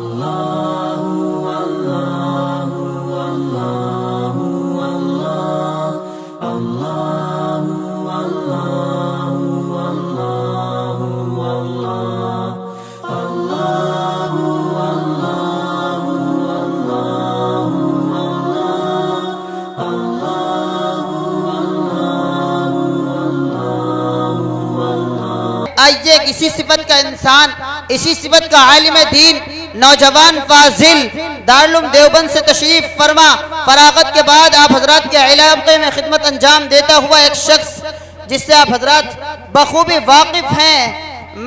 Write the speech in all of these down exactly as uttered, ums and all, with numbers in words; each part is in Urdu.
الله الله الله الله الله الله الله الله الله آئیے کسی صفت کا انسان، اسی صفت کا عالم دین، نوجوان فاضل دارالعلوم دیوبند سے تشریف فرما. فراغت کے بعد آپ حضرات کے علاقے میں خدمت انجام دیتا ہوا ایک شخص جس سے آپ حضرات بخوبی واقف ہیں،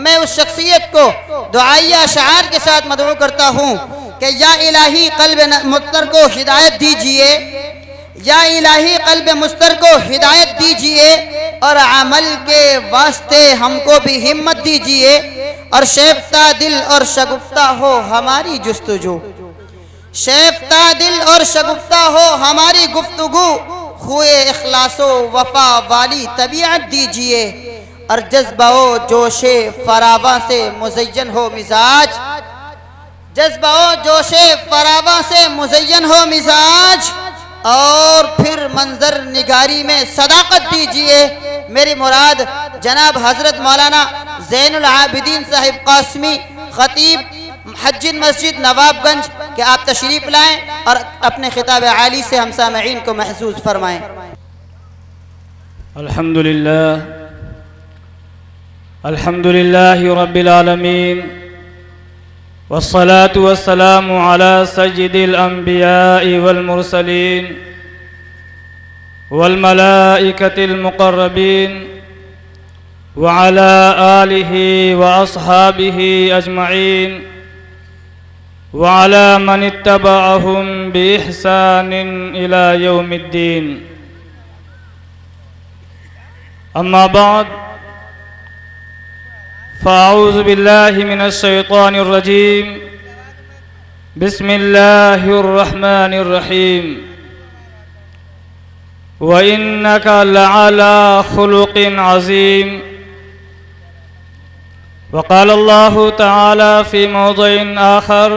میں اس شخصیت کو دعائیہ اشعار کے ساتھ مدعو کرتا ہوں کہ یا الہی قلب مضطر کو ہدایت دیجئے، یا الہی قلب مضطر کو ہدایت دیجئے اور عمل کے واسطے ہم کو بھی ہمت دیجئے، اور شیفتہ دل اور شگفتہ ہو ہماری جستجو، شیفتہ دل اور شگفتہ ہو ہماری گفتگو، خوئے اخلاص و وفا والی طبیعت دیجئے اور جذبہ و جوش فراواں سے مزین ہو مزاج، جذبہ و جوش فراواں سے مزین ہو مزاج، اور پھر منظر نگاری میں صداقت دیجئے. میری مراد جناب حضرت مولانا زین العابدین صاحب قاسمی خطیب حجین مسجد نواب گنج کہ آپ تشریف لائیں اور اپنے خطاب عالی سے ہم سامعین کو محظوظ فرمائیں. الحمدللہ الحمدللہ رب العالمین والصلاة والسلام على سيد الأنبياء والمرسلين والملائكة المقربين وعلى آله وأصحابه أجمعين وعلى من اتبعهم بإحسان إلى يوم الدين. أما بعد، فأعوذ بالله من الشيطان الرجيم. بسم الله الرحمن الرحيم. وإنك لعلى خلق عظيم. وقال الله تعالى في موضع آخر: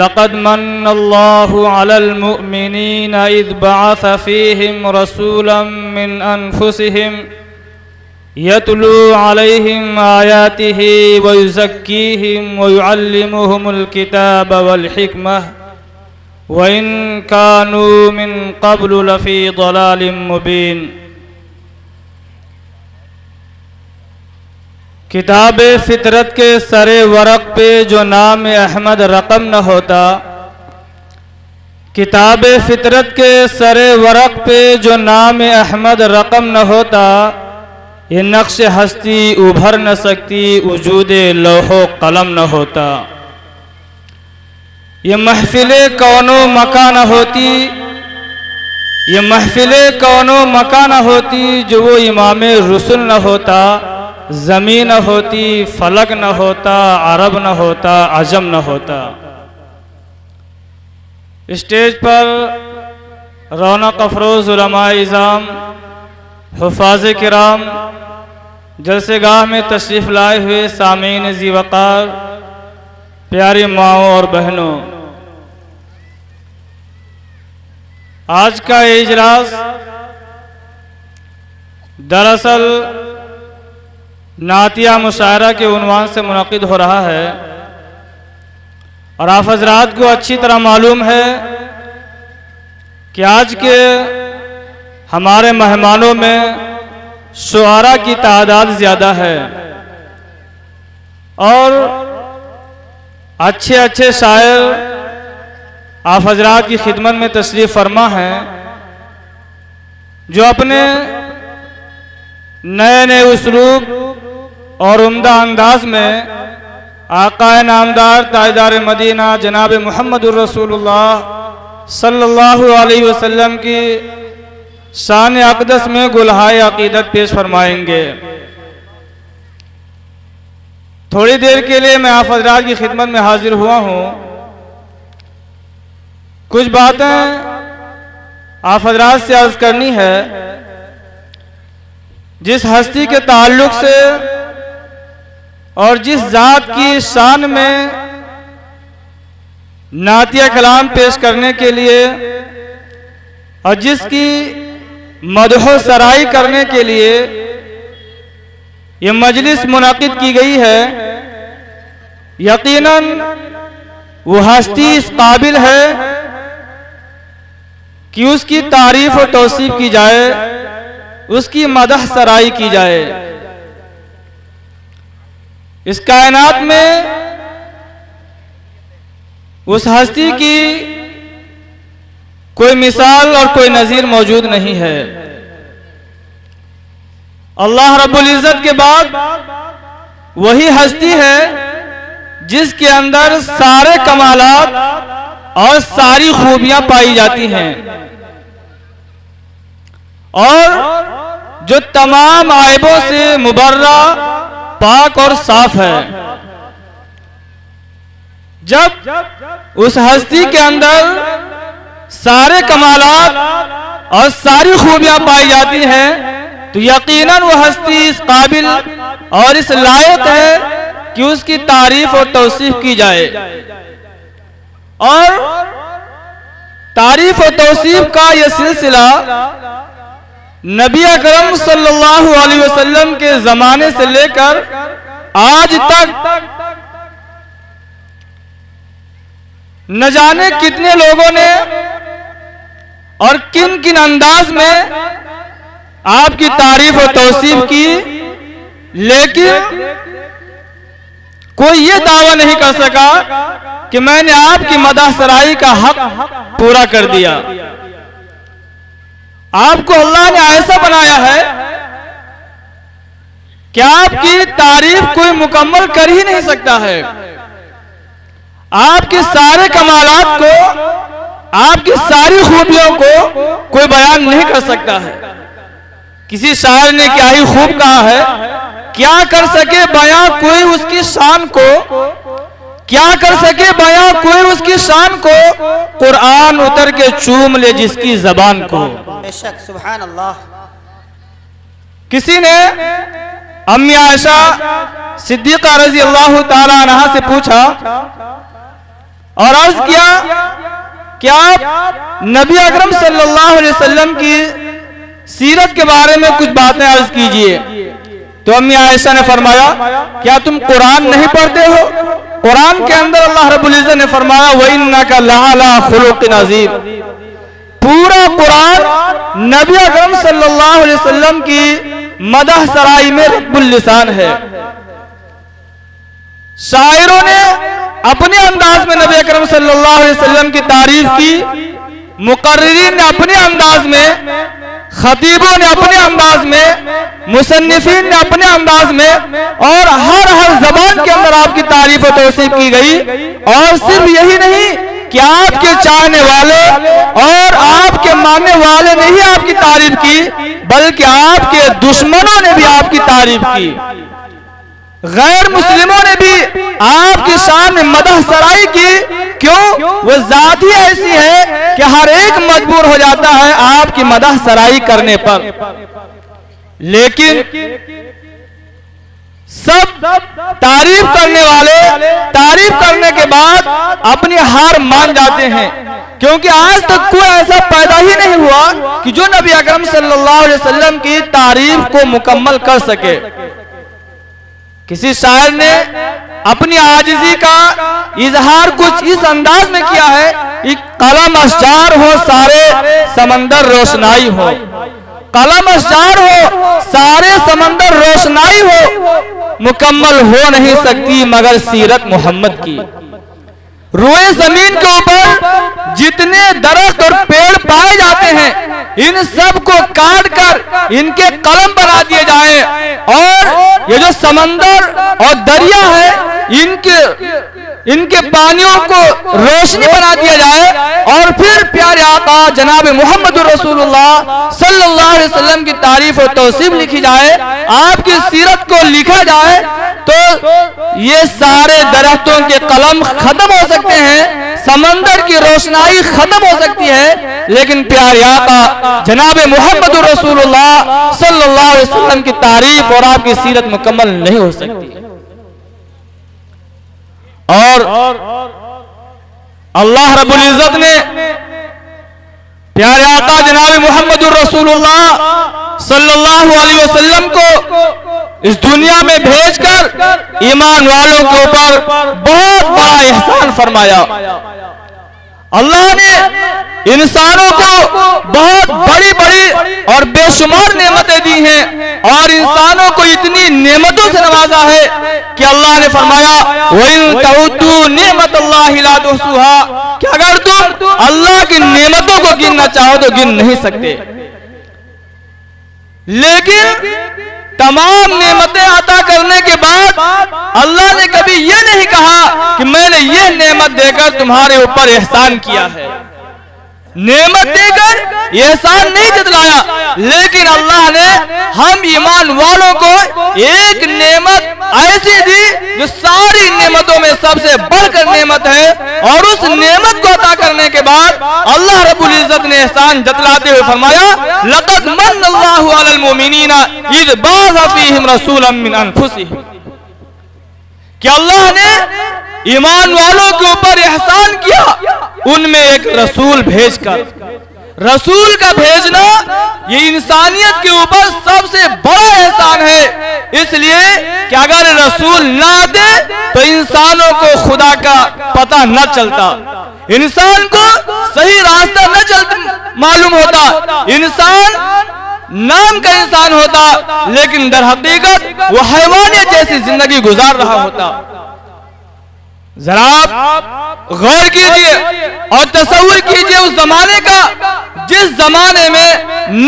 لقد من الله على المؤمنين إذ بعث فيهم رسولا من أنفسهم يتلو عليهم آياته ويزكيهم ويعلمهم الكتاب والحكمة وإن كانوا من قبل لفي ضلال مبين. کتاب فطرت کے سر ورق پہ جو نام احمد رقم نہ ہوتا، کتاب فطرت کے سر ورق پہ جو نام احمد رقم نہ ہوتا، یہ نقش ہستی ابھر نہ سکتی، وجود لوح و قلم نہ ہوتا، یہ محفل کون و مکان نہ ہوتی، یہ محفل کون و مکان نہ ہوتی، جو وہ امام رسل نہ ہوتا، زمین نہ ہوتی، فلک نہ ہوتا، عرب نہ ہوتا، عجم نہ ہوتا. اسٹیج پر رونق افروز علماء اعظام، حفاظ کرام، جلسے گاہ میں تشریف لائے ہوئے سامعین ذی وقار، پیاری ماؤں اور بہنوں، آج کا یہ اجلاس دراصل نعتیہ مشاعرہ کے عنوان سے منعقد ہو رہا ہے، اور آپ حضرات کو اچھی طرح معلوم ہے کہ آج کے ہمارے مہمانوں میں شعراء کی تعداد زیادہ ہے، اور اچھے اچھے شاعر آپ حضرات کی خدمت میں تشریف فرما ہیں، جو اپنے نئے نئے اسلوب اور عمدہ انداز میں آقا نامدار تاجدار مدینہ جناب محمد الرسول اللہ صلی اللہ علیہ وسلم کی شان اقدس میں گلہائے عقیدت پیش فرمائیں گے. تھوڑی دیر کے لیے میں آپ حضرات کی خدمت میں حاضر ہوا ہوں. کچھ باتیں آپ حضرات سے عرض کرنی ہے. جس ہستی کے تعلق سے اور جس ذات کی شان میں نعتیہ کلام پیش کرنے کے لیے اور جس کی مدح و سرائی کرنے کے لیے یہ مجلس منعقد کی گئی ہے، یقیناً وہ ہستی اس قابل ہے کہ اس کی تعریف و توصیف کی جائے، اس کی مدح سرائی کی جائے۔ اس کائنات میں اس ہستی کی کوئی مثال اور کوئی نظیر موجود نہیں ہے۔ اللہ رب العزت کے بعد وہی ہستی ہے جس کے اندر سارے کمالات اور ساری خوبیاں پائی جاتی ہیں، اور جو تمام عیبوں سے مبرہ، پاک اور صاف ہے۔ جب اس ہستی کے اندر سارے کمالات اور ساری خوبیاں پائی جاتی ہیں تو یقیناً وہ ہستی اس قابل اور اس لائق ہے کہ اس کی تعریف اور توصیف کی جائے، اور تعریف اور توصیف کا یہ سلسلہ نبی اکرم صلی اللہ علیہ وسلم کے زمانے سے لے کر آج تک نہ جانے کتنے لوگوں نے اور کن کن انداز میں آپ کی تعریف و توصیف کی، لیکن کوئی یہ دعویٰ نہیں کر سکا کہ میں نے آپ کی مدح سرائی کا حق پورا کر دیا۔ آپ کو اللہ نے ایسا بنایا ہے کہ آپ کی تعریف کوئی مکمل کر ہی نہیں سکتا ہے۔ آپ کے سارے کمالات کو، آپ کی ساری خوبیوں کو کوئی بیان نہیں کر سکتا ہے۔ کسی شاعر نے کیا ہی خوب کہا ہے، کیا کر سکے بیان کوئی اس کی شان کو، کیا کر سکے بیان کوئی اس کی شان کو، قرآن اتر کے چوم لے جس کی زبان کو۔ بے شک، سبحان اللہ۔ کسی نے امی عائشہ صدیقہ رضی اللہ تعالی عنہ سے پوچھا اور عرض کیا کہ آپ نبی اکرم صلی اللہ علیہ وسلم کی سیرت کے بارے میں کچھ باتیں عرض کیجئے، تو امی عائشہ نے فرمایا کیا تم قرآن نہیں پڑھتے ہو؟ قرآن کے اندر اللہ رب العزت نے فرمایا وَإِنَّكَ لَعَلَىٰ خُلُقٍ عَظِيمٍ۔ پورا قرآن نبی اکرم صلی اللہ علیہ وسلم کی مدح سرائی میں رطب اللسان ہے۔ شاعروں نے اپنے انداز میں نبی اکرم صلی اللہ علیہ وسلم کی تعریف کی، مقررین نے اپنے انداز میں، خطیبوں نے اپنے انداز میں، مصنفین نے اپنے انداز میں، اور ہر ہر زبان کے اندر آپ کی تعریف و توصیف کی گئی۔ اور صرف یہی نہیں کہ آپ کے چاہنے والے اور آپ کے ماننے والے نے ہی آپ کی تعریف کی، بلکہ آپ کے دشمنوں نے بھی آپ کی تعریف کی، غیر مسلموں نے بھی آپ کی شان میں مدح سرائی کی۔ کیوں؟ وہ ذات ہی ایسی ہے کہ ہر ایک مجبور ہو جاتا ہے آپ کی مدح سرائی کرنے پر۔ لیکن سب تعریف کرنے والے تعریف کرنے کے بعد اپنی ہار مان جاتے ہیں، کیونکہ آج تک کوئی ایسا پیدا ہی نہیں ہوا کہ جو نبی اکرم صلی اللہ علیہ وسلم کی تعریف کو مکمل کر سکے۔ کسی شاعر نے اپنی عاجزی کا اظہار کچھ اس انداز میں کیا ہے، قلم اشجار ہو سارے سمندر روشنائی ہو، قلم اشجار ہو سارے سمندر روشنائی ہو، مکمل ہو نہیں سکتی مگر سیرت محمد کی۔ روئے زمین کے اوپر جتنے درخت اور پیڑ پائے جاتے ہیں ان سب کو کاٹ کر ان کے قلم بنا دیے جائیں، اور یہ جو سمندر اور دریا ہے ان کے ان کے پانیوں کو روشنی بنا دیا جائے، اور پھر پیارے آقا جناب محمد رسول اللہ صلی اللہ علیہ وسلم کی تعریف و توصیف لکھی جائے، آپ کی سیرت کو لکھا جائے، تو یہ سارے درختوں کے قلم ختم ہو سکتے ہیں، سمندر کی روشنائی ختم ہو سکتی ہے، لیکن پیارے آقا جناب محمد رسول اللہ صلی اللہ علیہ وسلم کی تعریف اور آپ کی سیرت مکمل نہیں ہو سکتی۔ اور اللہ رب العزت نے پیارے آقا جناب محمد الرسول اللہ صلی اللہ علیہ وسلم کو اس دنیا میں بھیج کر ایمان والوں کے اوپر بہت بڑا احسان فرمایا۔ اللہ نے انسانوں کو بہت بڑی بڑی اور بے شمار نعمتیں دی ہیں اور انسانوں کو اتنی نعمتوں سے نوازا ہے کہ اللہ نے فرمایا وَإِن تَعُدُّوا نِعْمَتَ اللَّهِ لَا تُحْصُوهَا، کہ اگر تم اللہ کی نعمتوں کو گننا چاہو تو گن نہیں سکتے۔ لیکن تمام نعمتیں عطا کرنے کے بعد اللہ نے کبھی یہ نہیں کہا کہ میں نے یہ نعمت دے کر تمہارے اوپر احسان کیا ہے، نعمت دے کر احسان نہیں جتلایا، لیکن اللہ نے ہم ایمان والوں کو ایک نعمت ایسی دی جو ساری نعمتوں میں سب سے بڑھ کر نعمت ہے، اور اس نعمت کو عطا کرنے کے بعد اللہ رب العزت نے احسان جتلاتے ہوئے فرمایا لَقَدْ مَنَّ اللَّهُ عَلَى الْمُؤْمِنِينَ إِذْ بَعَثَ فِيهِمْ رَسُولًا مِّنْ أَنفُسِهِمْ، کہ اللہ نے ایمان والوں کے اوپر احسان کیا ان میں ایک رسول بھیج کر۔ رسول کا بھیجنا یہ انسانیت کے اوپر سب سے بڑا احسان ہے، اس لیے کہ اگر رسول نہ آتے تو انسانوں کو خدا کا پتہ نہ چلتا، انسان کو صحیح راستہ نہ معلوم ہوتا، انسان نام کا انسان ہوتا لیکن در حقیقت وہ حیوانیت جیسی زندگی گزار رہا ہوتا۔ ذرا آپ غور کیجئے اور تصور کیجئے اس زمانے کا جس زمانے میں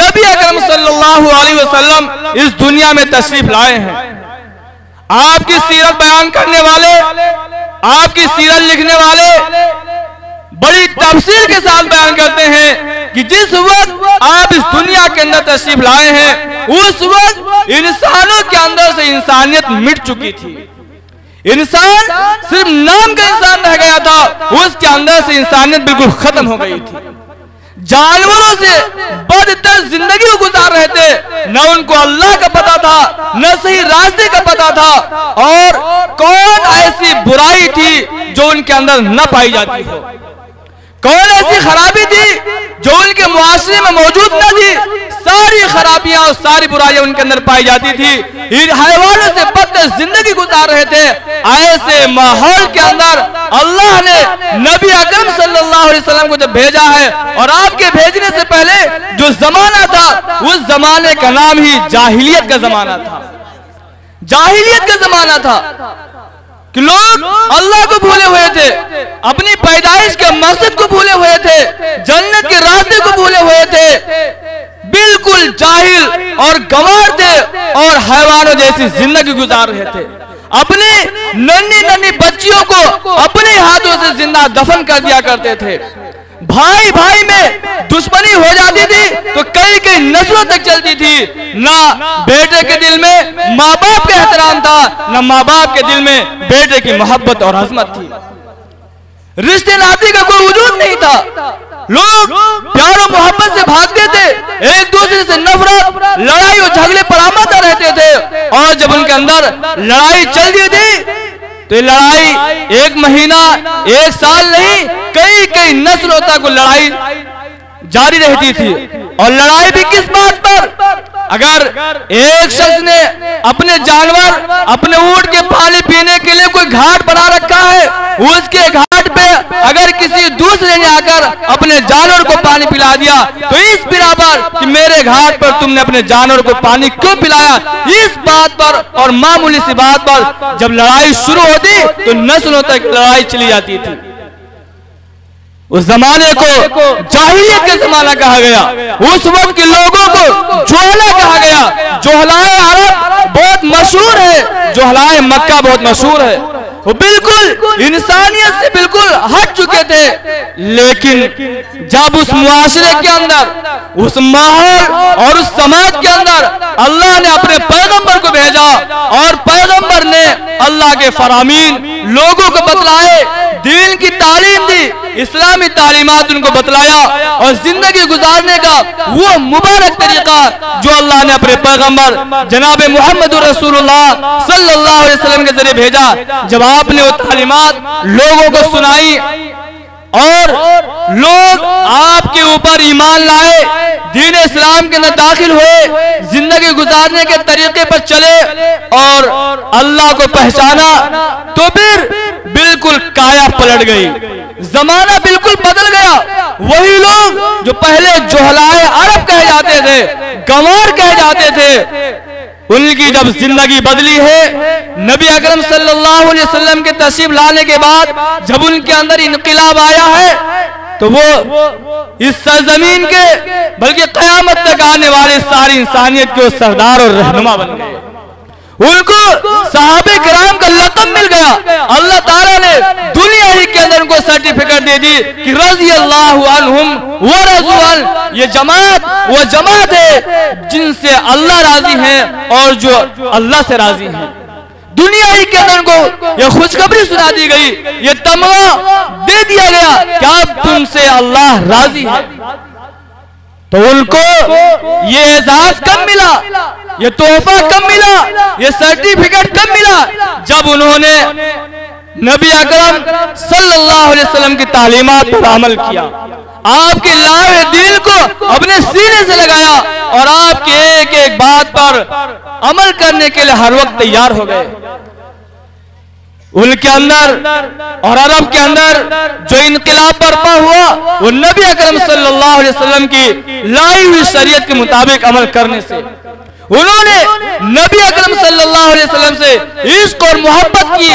نبی اکرم صلی اللہ علیہ وسلم اس دنیا میں تشریف لائے ہیں۔ آپ کی سیرت بیان کرنے والے، آپ کی سیرت لکھنے والے بڑی تفصیل کے ساتھ بیان کرتے ہیں کہ جس وقت آپ اس دنیا کے اندر تشریف لائے ہیں اس وقت انسانوں کے اندر سے انسانیت مٹ چکی تھی، انسان صرف نام کا انسان رہ گیا تھا، اس کے اندر سے انسانیت بالکل ختم ہو گئی تھی۔ جانوروں سے بدتر زندگی گزار رہے تھے، نہ ان کو اللہ کا پتہ تھا نہ صحیح راستے کا پتہ تھا، اور کون ایسی برائی تھی جو ان کے اندر نہ پائی جاتی ہو، کون ایسی خرابی تھی جو ان کے معاشرے میں موجود نہ تھی، ساری خرابیاں اور ساری برائیاں ان کے اندر پائی جاتی تھی، ان حیوانوں سے بدتر زندگی گزار رہے تھے۔ ایسے ماحول کے اندر اللہ نے نبی اکرم صلی اللہ علیہ وسلم کو جب بھیجا ہے، اور آپ کے بھیجنے سے پہلے جو زمانہ تھا اس زمانے کا نام ہی جاہلیت کا زمانہ تھا، جاہلیت کا زمانہ تھا کہ لوگ اللہ کو بھولے ہوئے تھے، اپنی پیدائش کے مقصد کو بھولے ہوئے تھے، جنت کے راستے کو بھولے ہوئے تھے، بالکل جاہل اور گنوار تھے اور حیوانوں جیسی زندگی گزار رہے تھے۔ اپنے ننی ننی بچیوں کو اپنے ہاتھوں سے زندہ دفن کر دیا کرتے تھے، بھائی بھائی میں دشمنی ہو جاتی تھی تو کئی کئی نسلوں تک چلتی تھی، نہ بیٹے کے دل میں ماں باپ کا احترام تھا نہ ماں باپ کے دل میں بیٹے کی محبت اور عظمت تھی، رشتے ناطے کا کوئی وجود نہیں تھا، لوگ پیار و محبت سے بھاگتے تھے، ایک دوسرے سے نفرت، لڑائی اور جھگڑے پر آمادہ رہتے تھے، اور جب ان کے اندر لڑائی چلتی تھی تو یہ لڑائی ایک مہینہ ایک سال نہیں کئی کئی نسلوں تک لڑائی جاری رہتی تھی۔ اور لڑائی بھی کس بات پر، اگر ایک شخص نے اپنے جانور اپنے اونٹ کے پانی پینے کے لیے کوئی گھاٹ بنا رکھا ہے، اس کے گھاٹ پہ اگر کسی دوسرے نے آ کر اپنے جانور کو پانی پلا دیا تو اس بنا پر کہ میرے گھاٹ پر تم نے اپنے جانور کو پانی کیوں پلایا، اس بات پر اور معمولی سی بات پر جب لڑائی شروع ہوتی تو نسلوں تک لڑائی چلی جاتی تھی۔ اس زمانے کو جاہلیت کا زمانہ کہا گیا، اس وقت کے لوگوں کو جوہلا کہا گیا۔ جوہلائے عرب بہت مشہور ہے، جوہلائے مکہ بہت مشہور ہے، وہ بالکل انسانیت سے بالکل ہٹ چکے تھے، لیکن جب اس معاشرے کے اندر اس ماحول اور اس سماج کے اندر اللہ نے اپنے پیغمبر کو بھیجا اور پیغمبر نے اللہ کے فرامین لوگوں کو بتلائے، دین کی تعلیم دی، اسلامی تعلیمات ان کو بتلایا، اور زندگی گزارنے کا وہ مبارک طریقہ جو اللہ نے اپنے پیغمبر جناب محمد رسول اللہ صلی اللہ علیہ وسلم کے ذریعے بھیجا، جب آپ نے وہ تعلیمات لوگوں کو سنائی اور لوگ آپ کے اوپر ایمان لائے، دین اسلام کے اندر داخل ہوئے، زندگی گزارنے کے طریقے پر چلے اور اللہ کو پہچانا، تو پھر بالکل کایا پلٹ گئی، زمانہ بالکل بدل گیا۔ وہی لوگ جو پہلے جہلائے عرب کہے جاتے تھے، گنوار کہے جاتے تھے، ان کی جب زندگی بدلی ہے نبی اکرم صلی اللہ علیہ وسلم کے تشریف لانے کے بعد، جب ان کے اندر انقلاب آیا ہے تو وہ اس سرزمین کے بلکہ قیامت تک آنے والے ساری انسانیت کے سردار اور رہنما بن گئے۔ ان کو صحابہ کرام کا لقب مل گیا، اللہ تعالیٰ نے دنیا ہی کے اندر ان کو سرٹیفکیٹ دے دی کہ رضی اللہ عنہم ورضوا عنہ، یہ جماعت وہ جماعت ہے جن سے اللہ راضی ہیں اور جو اللہ سے راضی ہیں۔ دنیا ہی کے اندر ان کو یہ خوشخبری سنا دی گئی، یہ تمغہ دے دیا گیا کہ اب تم سے اللہ راضی ہے۔ تو ان کو یہ اعزاز کم ملا، یہ تحفہ کم ملا، یہ سرٹیفکیٹ کم ملا، جب انہوں نے نبی اکرم صلی اللہ علیہ وسلم کی تعلیمات پر عمل کیا، آپ کے لائے دل کو اپنے سینے سے لگایا اور آپ کے ایک ایک بات پر عمل کرنے کے لئے ہر وقت تیار ہو گئے۔ ان کے اندر اور عرب کے اندر جو انقلاب برپا ہوا وہ نبی اکرم صلی اللہ علیہ وسلم کی لائی ہوئی شریعت کے مطابق عمل کرنے سے، انہوں نے نبی اکرم صلی اللہ علیہ وسلم سے عشق اور محبت کی،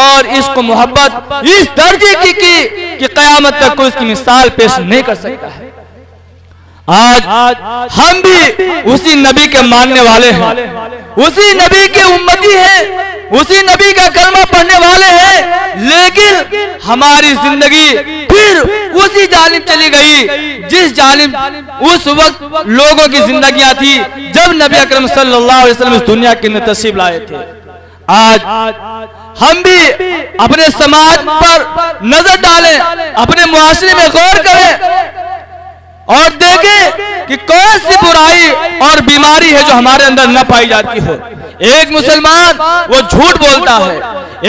اور عشق و محبت اس درجے کی کی کہ قیامت تک کوئی اس کی مثال پیش نہیں کر سکتا ہے۔ آج ہم بھی اسی نبی کے ماننے والے ہیں، اسی نبی کے امتی ہیں، اسی نبی کا کلمہ پڑھنے والے ہیں، لیکن ہماری زندگی پھر اسی جانب چلی گئی جس جانب اس وقت لوگوں کی زندگیاں تھی جب نبی اکرم صلی اللہ علیہ وسلم اس دنیا کے اندر تشریف لائے تھے۔ آج ہم بھی اپنے سماج پر نظر ڈالیں، اپنے معاشرے میں غور کریں اور دیکھیں کہ کون سی برائی اور بیماری ہے جو ہمارے اندر نہ پائی جاتی ہو۔ ایک مسلمان وہ جھوٹ بولتا ہے،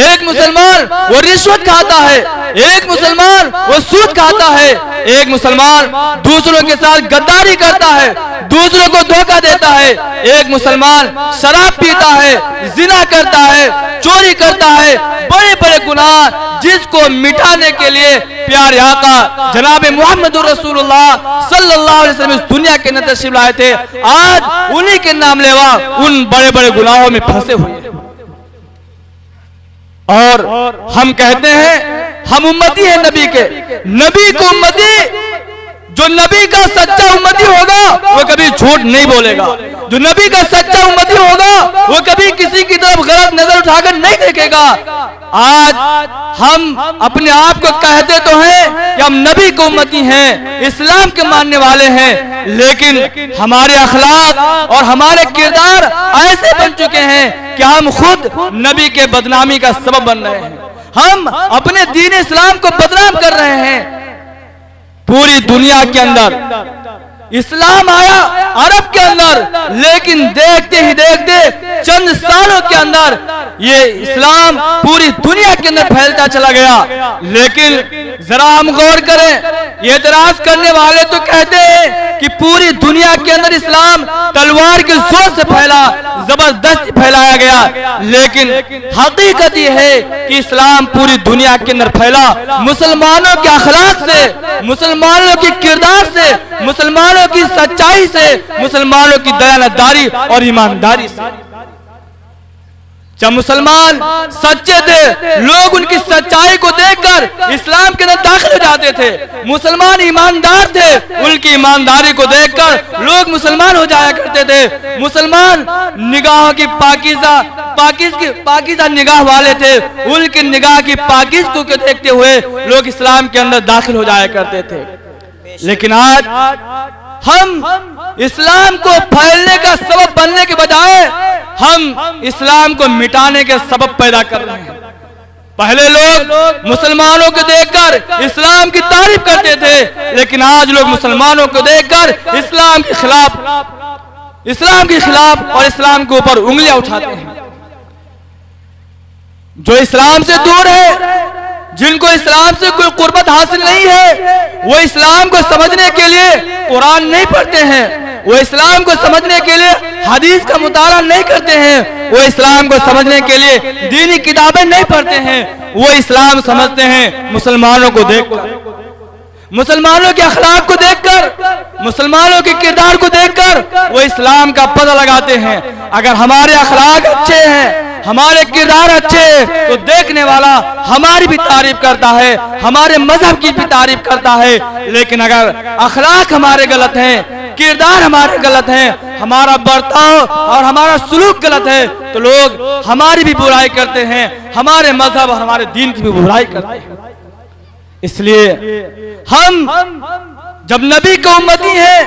ایک مسلمان وہ رشوت کھاتا ہے، ایک مسلمان وہ سود کھاتا ہے، ایک مسلمان دوسروں کے ساتھ غداری کرتا ہے، دوسروں کو دھوکہ دیتا ہے، ایک مسلمان شراب پیتا ہے، زنا کرتا ہے، چوری کرتا ہے، بڑے بڑے گناہ جس کو مٹانے کے لیے پیارے آقا جناب محمد رسول اللہ صلی اللہ علیہ وسلم اس دنیا کے اندر تشریف لائے تھے، آج انہی کے نام لیوا ان بڑے بڑے گناہوں میں پھنسے ہوئے ہیں۔ اور ہم کہتے ہیں ہم امتی ہیں نبی کے، نبی کو امتی، جو نبی کا سچا امتی ہوگا وہ کبھی جھوٹ نہیں بولے گا، جو نبی کا سچا امتی ہوگا وہ کبھی کسی کی طرف غلط نظر اٹھا کر نہیں دیکھے گا۔ آج ہم اپنے آپ کو کہتے تو ہیں کہ ہم نبی کی امتی ہیں، اسلام کے ماننے والے ہیں، لیکن ہمارے اخلاق اور ہمارے کردار ایسے بن چکے ہیں کہ ہم خود نبی کے بدنامی کا سبب بن رہے ہیں، ہم اپنے دین اسلام کو بدنام کر رہے ہیں۔ پوری دنیا کے اندر اسلام آیا، عرب کے اندر، لیکن دیکھتے ہی دیکھتے چند سالوں کے اندر یہ اسلام پوری دنیا کے اندر پھیلتا چلا گیا۔ لیکن ذرا ہم غور کریں، اعتراض کرنے والے تو کہتے ہیں کہ پوری دنیا کے اندر اسلام تلوار کے زور سے پھیلا، زبردست پھیلایا گیا، لیکن حقیقت یہ ہے کہ اسلام پوری دنیا کے اندر پھیلا مسلمانوں کے اخلاق سے، مسلمانوں کے کردار سے، مسلمانوں کی سچائی سے، مسلمانوں کی دیانتداری اور ایمانداری سے۔ جب مسلمان سچے تھے لوگ ان کی سچائی کو دیکھ کر اسلام کے اندر داخل ہو جاتے تھے، مسلمان ایماندار تھے ان کی ایمانداری کو دیکھ کر لوگ مسلمان ہو جایا کرتے تھے، مسلمان نگاہوں کی پاکیزہ پاکیزہ نگاہ والے تھے، ان کی نگاہ کی پاکیزگی کو دیکھتے ہوئے لوگ اسلام کے اندر داخل ہو جایا کرتے تھے۔ لیکن آج ہم اسلام کو پھیلنے کا سبب بننے کے بجائے ہم اسلام کو مٹانے کے سبب پیدا کر رہے ہیں۔ پہلے لوگ مسلمانوں کو دیکھ کر اسلام کی تعریف کرتے تھے، لیکن آج لوگ مسلمانوں کو دیکھ کر اسلام کے خلاف اسلام کے خلاف اور اسلام کے اوپر انگلیاں اٹھاتے ہیں۔ جو اسلام سے دور ہے، جن کو اسلام سے کوئی قربت حاصل نہیں ہے وہ اسلام کو سمجھنے کے لیے قرآن نہیں پڑھتے ہیں، وہ اسلام کو سمجھنے کے لیے حدیث کا مطالعہ نہیں کرتے ہیں، وہ اسلام کو سمجھنے کے لیے دینی کتابیں نہیں پڑھتے ہیں، وہ اسلام سمجھتے ہیں مسلمانوں کو دیکھ کر، مسلمانوں کے اخلاق کو دیکھ کر، مسلمانوں کے کردار کو دیکھ کر وہ اسلام کا پتہ لگاتے ہیں۔ اگر ہمارے اخلاق اچھے ہیں، ہمارے کردار اچھے ہیں تو دیکھنے والا ہماری بھی تعریف کرتا ہے، ہمارے مذہب کی بھی تعریف کرتا ہے۔ لیکن اگر اخلاق ہمارے غلط ہیں، کردار ہمارے غلط ہیں، ہمارا برتاؤ اور ہمارا سلوک غلط ہے تو لوگ ہماری بھی برائی کرتے ہیں، ہمارے مذہب اور ہمارے دین کی بھی برائی کرتے ہیں۔ اس لیے ہم جب نبی کے امتی ہیں،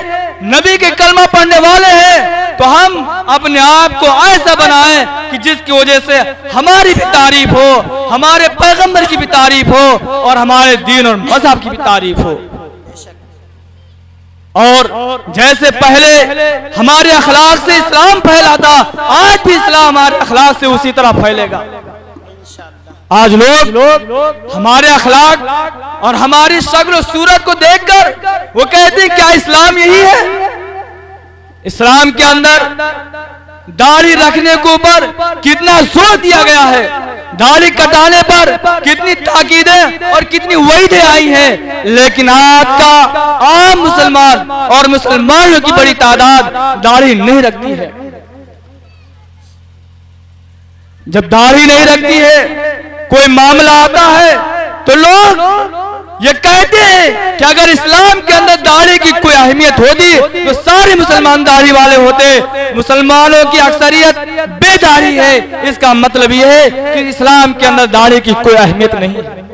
نبی کے کلمہ پڑھنے والے ہیں تو ہم اپنے آپ کو ایسا بنائیں کہ جس کی وجہ سے ہماری بھی تعریف ہو، ہمارے پیغمبر کی بھی تعریف ہو اور ہمارے دین اور مذہب کی بھی تعریف ہو۔ اور جیسے پہلے ہمارے اخلاق سے اسلام پھیلا تھا، آج بھی اسلام ہمارے اخلاق سے اسی طرح پھیلے گا۔ آج لوگ ہمارے اخلاق اور ہماری شکل و صورت کو دیکھ کر وہ کہتے ہیں کیا اسلام یہی ہے؟ اسلام کے اندر داڑھی رکھنے کے اوپر کتنا زور دیا گیا ہے، داڑھی کٹانے پر کتنی تاکیدیں اور کتنی وعیدیں آئی ہیں، لیکن آج کا عام مسلمان اور مسلمانوں کی بڑی تعداد داڑھی نہیں رکھتی ہے۔ جب داڑھی نہیں رکھتی ہے کوئی معاملہ آتا ہے تو لوگ یہ کہتے ہیں کہ اگر اسلام کے اندر داڑھی کی کوئی اہمیت ہوتی تو سارے مسلمان داڑھی والے ہوتے، مسلمانوں کی اکثریت بے داڑھی ہے، اس کا مطلب یہ ہے کہ اسلام کے اندر داڑھی کی کوئی اہمیت نہیں ہے۔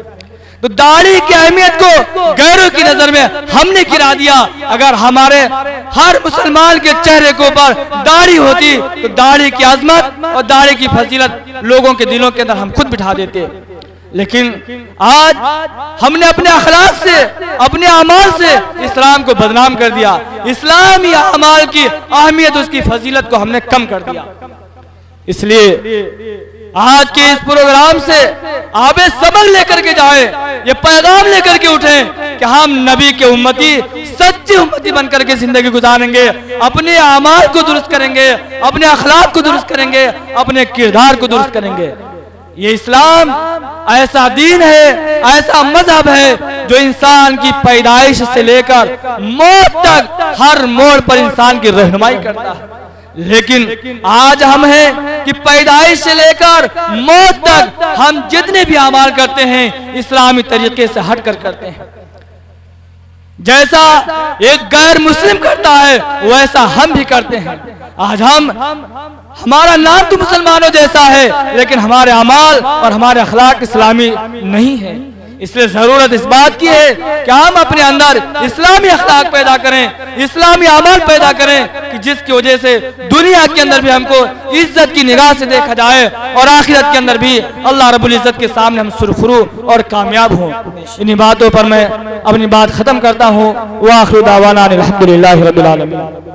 تو داڑھی کی اہمیت کو غیروں کی نظر میں ہم نے گرا دیا۔ اگر ہمارے ہر مسلمان کے چہرے کے اوپر داڑھی ہوتی تو داڑھی کی عظمت اور داڑھی کی فضیلت لوگوں کے دلوں کے اندر ہم خود بٹھا دیتے۔ لیکن آج ہم نے اپنے اخلاق سے، اپنے اعمال سے اسلام کو بدنام کر دیا، اسلامی اعمال کی اہمیت، اس کی فضیلت کو ہم نے کم کر دیا۔ اس لیے آج کے اس پروگرام سے آپ سبق لے کر کے جائیں، یہ پیغام لے کر کے اٹھیں کہ ہم نبی کے امتی، سچی امتی بن کر کے زندگی گزاریں گے، اپنے اعمال کو درست کریں گے، اپنے اخلاق کو درست کریں گے، اپنے کردار کو درست کریں گے۔ یہ اسلام ایسا دین ہے، ایسا مذہب ہے جو انسان کی پیدائش سے لے کر موت تک ہر موڑ پر انسان کی رہنمائی کرتا ہے۔ لیکن آج ہم ہیں کہ پیدائش سے لے کر موت تک ہم جتنے بھی اعمال کرتے ہیں اسلامی طریقے سے ہٹ کر کرتے ہیں۔ جیسا ایک غیر مسلم کرتا ہے ویسا ہم بھی کرتے ہیں۔ آج ہم ہمارا نام تو مسلمانوں جیسا ہے لیکن ہمارے اعمال اور ہمارے اخلاق اسلامی نہیں ہے۔ اس لیے ضرورت اس بات کی ہے کہ ہم اپنے اندر اسلامی اخلاق پیدا کریں، اسلامی اعمال پیدا کریں کہ جس کی وجہ سے دنیا کے اندر بھی ہم کو عزت کی نگاہ سے دیکھا جائے اور آخرت کے اندر بھی اللہ رب العزت کے سامنے ہم سرخرو اور کامیاب ہوں۔ انہی باتوں پر میں اپنی بات ختم کرتا ہوں۔ وآخر دعوانا الحمدللہ رب العالمین۔